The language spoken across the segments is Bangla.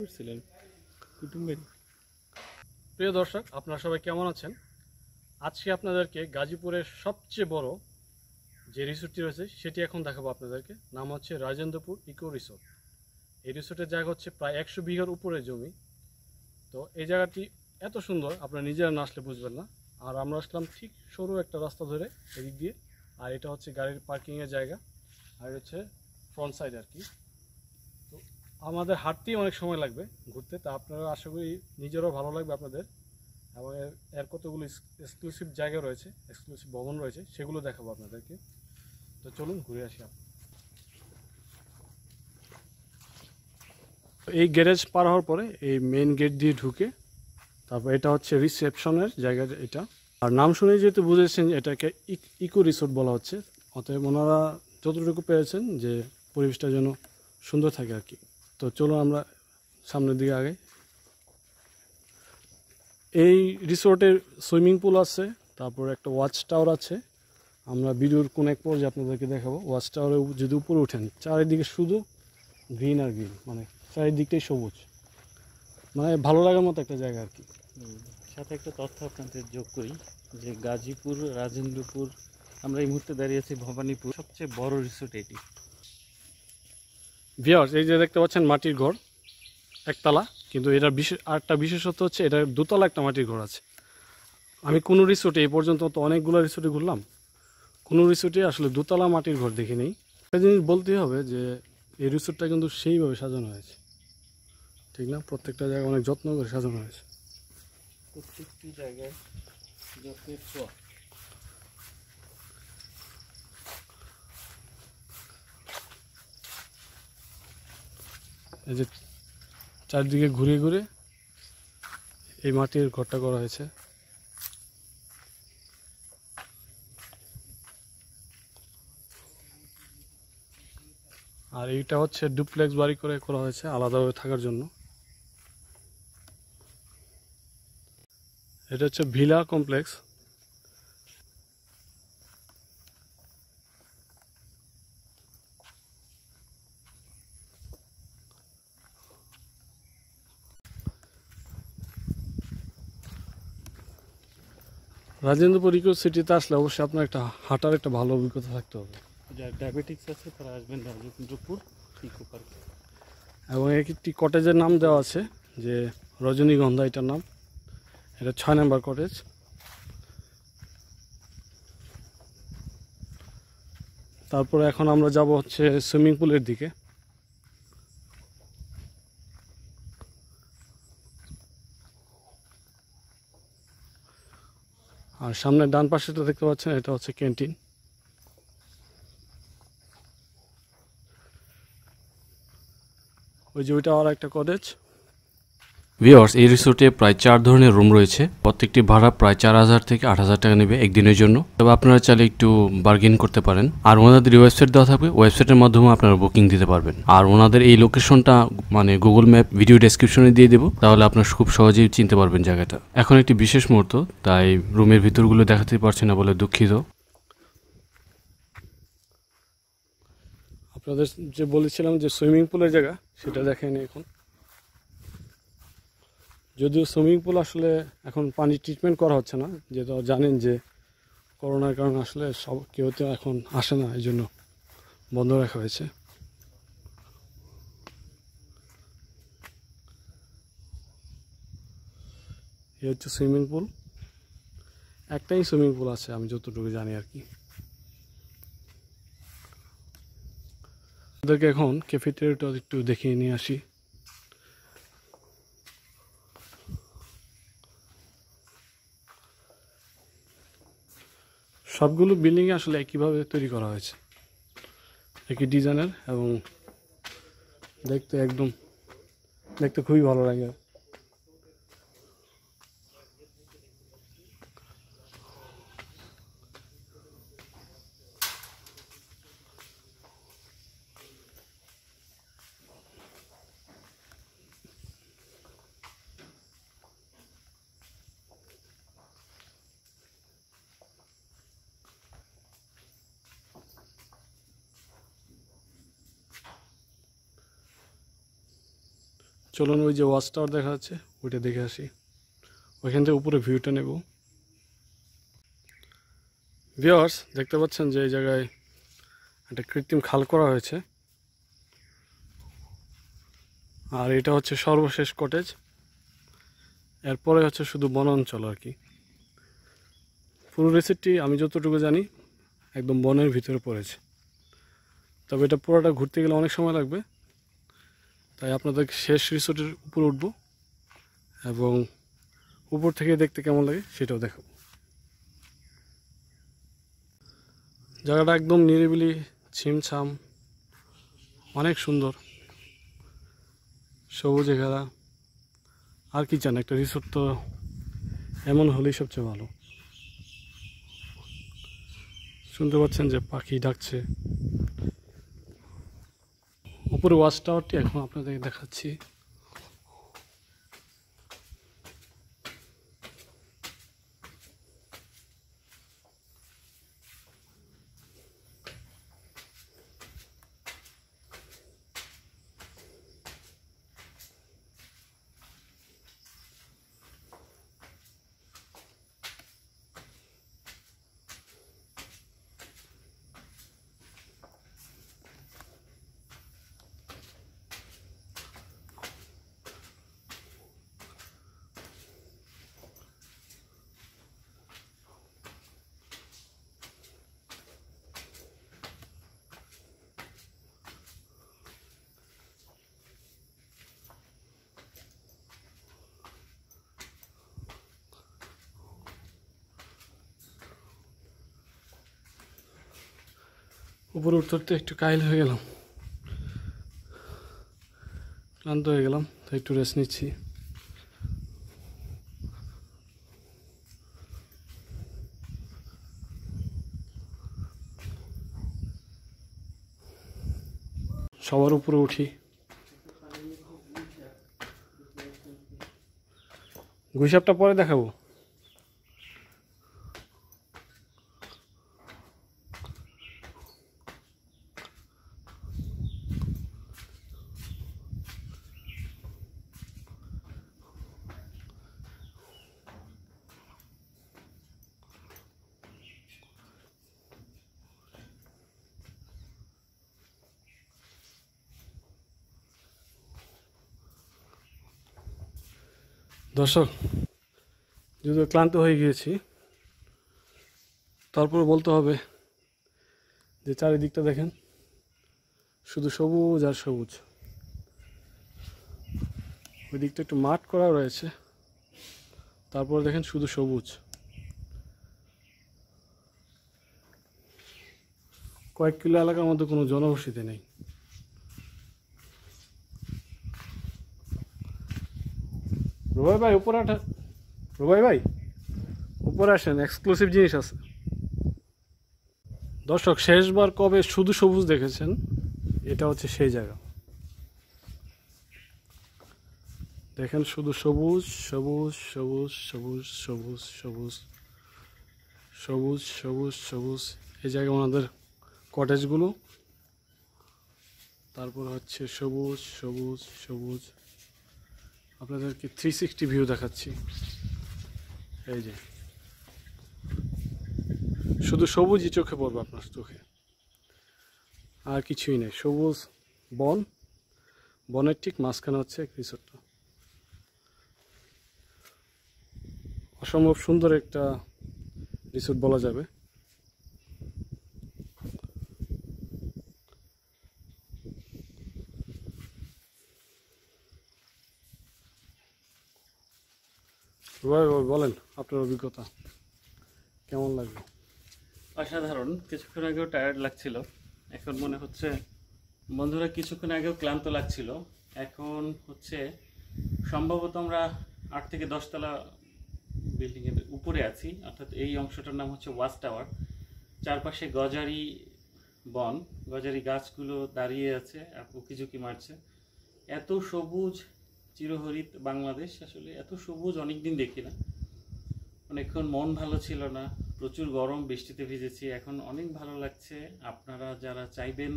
प्रिय दर्शक अपना सबाई केमन आছেন आज के आपनादेरके गाजीपुर सबचेये बड़ो जे रिसोर्टटी रयेछे सेटी एखन देखाबो आपनादेरके नाम हच्छे राजेंद्रपुर इको रिसोर्ट। एई रिसोर्टेर जायगा हच्छे प्राय 100 बिघार उपरे जमी। तो एई जायगाटी एत सुंदर आपनारा निजेरा ना आसले बुझबेन ना। और आमरा आसलाम ठीक सरू एक रास्ता धरे एदिक दिये और एटा हच्छे गाड़िर पार्किंगेर जायगा और हच्छे फ्रंट साइड आर कि। तो आमादेर हाटतेई अनेक समय लागबे घुरते, तो आपनारा आशा करी निजेराओ भालो लागबे आपनादेर। এবং এর কতগুলো এক্সক্লুসিভ জায়গা রয়েছে, এক্সক্লুসিভ ভবন রয়েছে, সেগুলো দেখাবো আপনাদেরকে। তো চলুন ঘুরে আসি। এই গ্যারেজ পার হওয়ার পরে এই মেইন গেট দিয়ে ঢুকে তারপর এটা হচ্ছে রিসেপশনের জায়গা। এটা আর নাম শুনে যেহেতু বুঝেছেন এটাকে ইকো রিসোর্ট বলা হচ্ছে, অতএব ওনারা যতটুকু পেয়েছেন যে পরিবেশটা যেন সুন্দর থাকে আর কি। তো চলুন আমরা সামনের দিকে আগে। এই রিসোর্টের সুইমিং পুল আছে, তারপর একটা ওয়াচ টাওয়ার আছে। আমরা ভিডিওর কোন এক পর্যায়ে আপনাদেরকে দেখাবো। ওয়াচ টাওয়ারে যদি উপরে ওঠেন চারিদিকে শুধু গ্রিন আর গ্রিন, মানে চারিদিকটাই সবুজ, মানে ভালো লাগার মতো একটা জায়গা আর কি। সাথে একটা তথ্য আপনাদের যোগ করি যে গাজীপুর, রাজেন্দ্রপুর, আমরা এই মুহূর্তে দাঁড়িয়ে আছি ভবানীপুর, সবচেয়ে বড় রিসোর্ট এটি। ভিউয়ার্স এই যে দেখতে পাচ্ছেন মাটির ঘর একতলা, কিন্তু এটার বিশেষ আরেকটা বিশেষত্ব হচ্ছে এটার দোতলা একটা মাটির ঘর আছে। আমি কোনো রিসোর্টে এই পর্যন্ত তো অনেকগুলো রিসোর্টে ঘুরলাম, কোনো রিসোর্টে আসলে দোতলা মাটির ঘর দেখি নেই। একটা জিনিস বলতেই হবে যে এই রিসোর্টটা কিন্তু সেইভাবে সাজানো হয়েছে, ঠিক না? প্রত্যেকটা জায়গায় অনেক যত্ন করে সাজানো হয়েছে, প্রত্যেকটি জায়গায় যত্নের ছোঁয়া। এই যে চারদিকে ঘুরে ঘুরে এই মাটির ঘরটা করা হয়েছে। আর এইটা হচ্ছে ডুপ্লেক্স বাড়ি করে করা হয়েছে আলাদাভাবে থাকার জন্য। এটা হচ্ছে ভিলা কমপ্লেক্স। রাজেন্দ্রপুর ইকো সিটিতে আসলে অবশ্যই আপনার একটা হাঁটার একটা ভালো অভিজ্ঞতা থাকতে হবে। যারা ডায়াবেটিক্স আছে তারা আসবেন রাজেন্দ্রপুর ইকো পার্কে। এবং একটি কটেজের নাম দেওয়া আছে যে রজনীগন্ধা, এটার নাম। এটা 6 নম্বর কটেজ। তারপরে এখন আমরা যাব হচ্ছে সুইমিং পুলের দিকে। আর সামনে ডান পাশেটা দেখতে পাচ্ছেন এটা হচ্ছে ক্যান্টিন। ওই যে ওইটা আর একটা কটেজ। ভিউয়ার্স এই রিসোর্টে প্রায় 4 ধরনের রুম রয়েছে, প্রত্যেকটি ভাড়া প্রায় 4000 থেকে 8000 টাকা নেবে একদিনের জন্য। তবে আপনারা চাইলে একটু বার্গেন করতে পারেন। আর ওনাদের ওয়েবসাইট দেওয়া থাকবে, ওয়েবসাইটের মাধ্যমে আপনারা বুকিং দিতে পারবেন। আর ওনাদের এই লোকেশনটা মানে গুগল ম্যাপ ভিডিও ডেসক্রিপশনে দিয়ে দেবো, তাহলে আপনারা খুব সহজেই চিনতে পারবেন জায়গাটা। এখন একটি বিশেষ মুহূর্ত, তাই রুমের ভিতরগুলো দেখাতে পারছি না বলে দুঃখিত। আপনাদের যে বলেছিলাম যে সুইমিং পুলের জায়গা, সেটা দেখেন এখন। যদিও সুইমিং পুল আসলে এখন পানি ট্রিটমেন্ট করা হচ্ছে না, যেহেতু জানেন যে করোনার কারণে আসলে সব কেউ তো এখন আসে না, এই জন্য বন্ধ রাখা হয়েছে। এই হচ্ছে সুইমিং পুল, একটাই সুইমিং পুল আছে আমি যতটুকু জানি আর কি। ওদেরকে এখন ক্যাফেটেরিয়াটা একটু দেখিয়ে নিয়ে আসি। সবগুলো বিল্ডিংয়ে আসলে একইভাবে তৈরি করা হয়েছে, একই ডিজাইনের, এবং দেখতে খুবই ভালো লাগে। चलुन ओई जे वाच टावर देखा जाच्छे ओइटा देखे आसि। ओइखान थेके उपरे भिउटा नेब। ভিউয়ার্স দেখতে পাচ্ছেন যে এই জায়গায় একটা কৃত্রিম খাল করা হয়েছে। আর এটা হচ্ছে সর্বশেষ কটেজ। এরপরে হচ্ছে শুধু বনাঞ্চল আর কি। পুরো রিসর্টটি আমি যতটুকু জানি একদম বনের ভিতরে পড়েছে। তবে এটা পুরোটা ঘুরতে গেলে অনেক সময় লাগবে। তাই আপনাদের শেষ রিসর্টের উপরে উঠব এবং উপর থেকে দেখতে কেমন লাগে সেটাও দেখাবো। জায়গাটা একদম নিরিবিলি ছিমছাম, অনেক সুন্দর সবুজে ঘেরা। আর কি চান, একটা রিসোর্ট তো এমন হলেই সবচেয়ে ভালো। শুনতে পাচ্ছেন যে পাখি ডাকছে। উপরে ওয়াচ টাওয়ারটি এখন আপনাদের দেখাচ্ছি। উপরে উঠতে উঠতে একটু কাইল হয়ে গেলাম, ক্লান্ত হয়ে গেলাম, তো একটু রেস্ট নিচ্ছি। সবার উপরে উঠি। গুইসাপটা পরে দেখাবো। দর্শক, যদিও ক্লান্ত হয়ে গিয়েছি, তারপরে বলতে হবে যে চারিদিকটা দেখেন, শুধু সবুজ আর সবুজ। ওই দিকটা একটু মাঠ করা রয়েছে, তারপরে দেখেন শুধু সবুজ। কয়েক কিলো এলাকার মধ্যে কোনো জনবসতি নেই। রুবাই ভাই উপরে আঠা, রুবাই ভাই উপরে আসেন, এক্সক্লুসিভ জিনিস আছে। দর্শক, শেষবার কবে শুধু সবুজ দেখেছেন, এটা হচ্ছে সেই জায়গা। দেখেন শুধু সবুজ সবুজ সবুজ সবুজ সবুজ সবুজ সবুজ সবুজ সবুজ। এই জায়গায় ওনাদের কটেজগুলো, তারপর হচ্ছে সবুজ সবুজ সবুজ। আপনাদেরকে 360 ভিউ দেখাচ্ছি। এই যে শুধু সবুজই চোখে পড়বে আপনার চোখে, আর কিছুই নেই। সবুজ বন, বনের ঠিক মাঝখানে হচ্ছে রিসোর্টটা। অসম্ভব সুন্দর একটা রিসোর্ট বলা যাবে। বলেন আপনার অভিজ্ঞতা কেমন লাগলো? অসাধারণ। কিছুক্ষণ আগেও টায়ার্ড লাগছিল, এখন মনে হচ্ছে বন্ধুরা কিছুক্ষণ আগেও ক্লান্ত লাগছিল। এখন হচ্ছে সম্ভবত আমরা 8 থেকে 10 তলা বিল্ডিংয়ের উপরে আছি। অর্থাৎ এই অংশটার নাম হচ্ছে ওয়াচ টাওয়ার। চারপাশে গজারি বন, গজারি গাছগুলো দাঁড়িয়ে আছে আর উকিঝুঁকি মারছে। এত সবুজ চিরহরিত বাংলাদেশ, আসলে এত সবুজ অনেকদিন দেখি না। অনেকক্ষণ মন ভালো ছিল না, প্রচুর গরম, বৃষ্টিতে ভিজেছি, এখন অনেক ভালো লাগছে। আপনারা যারা চাইবেন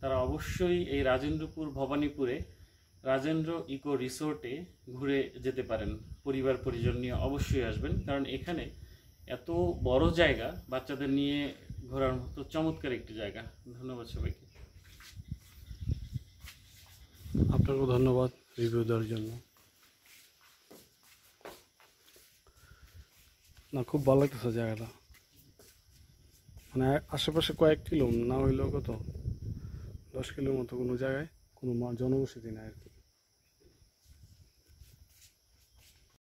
তারা অবশ্যই এই রাজেন্দ্রপুর ভবানীপুরে राजेंद्र इको रिसोर्टे घुरे जेते पारेन। परिवार परिजन निये अवश्यई आसबेन, कारण एखाने एत बड़ जायगा बाच्चादेर निये घोरार मतो चमत्कार एकटी जायगा। धन्यवाद सबाइके। आपनादेरके धन्यवाद रिव्यू देওয়ার জন্য। ना खूब भालो लागছে জায়গাটা, মানে আশেপাশে কয়েক কিলো না হইলেও কত 10 কিলোর মতো কোনো জায়গায় কোনো জনবসতি নাই।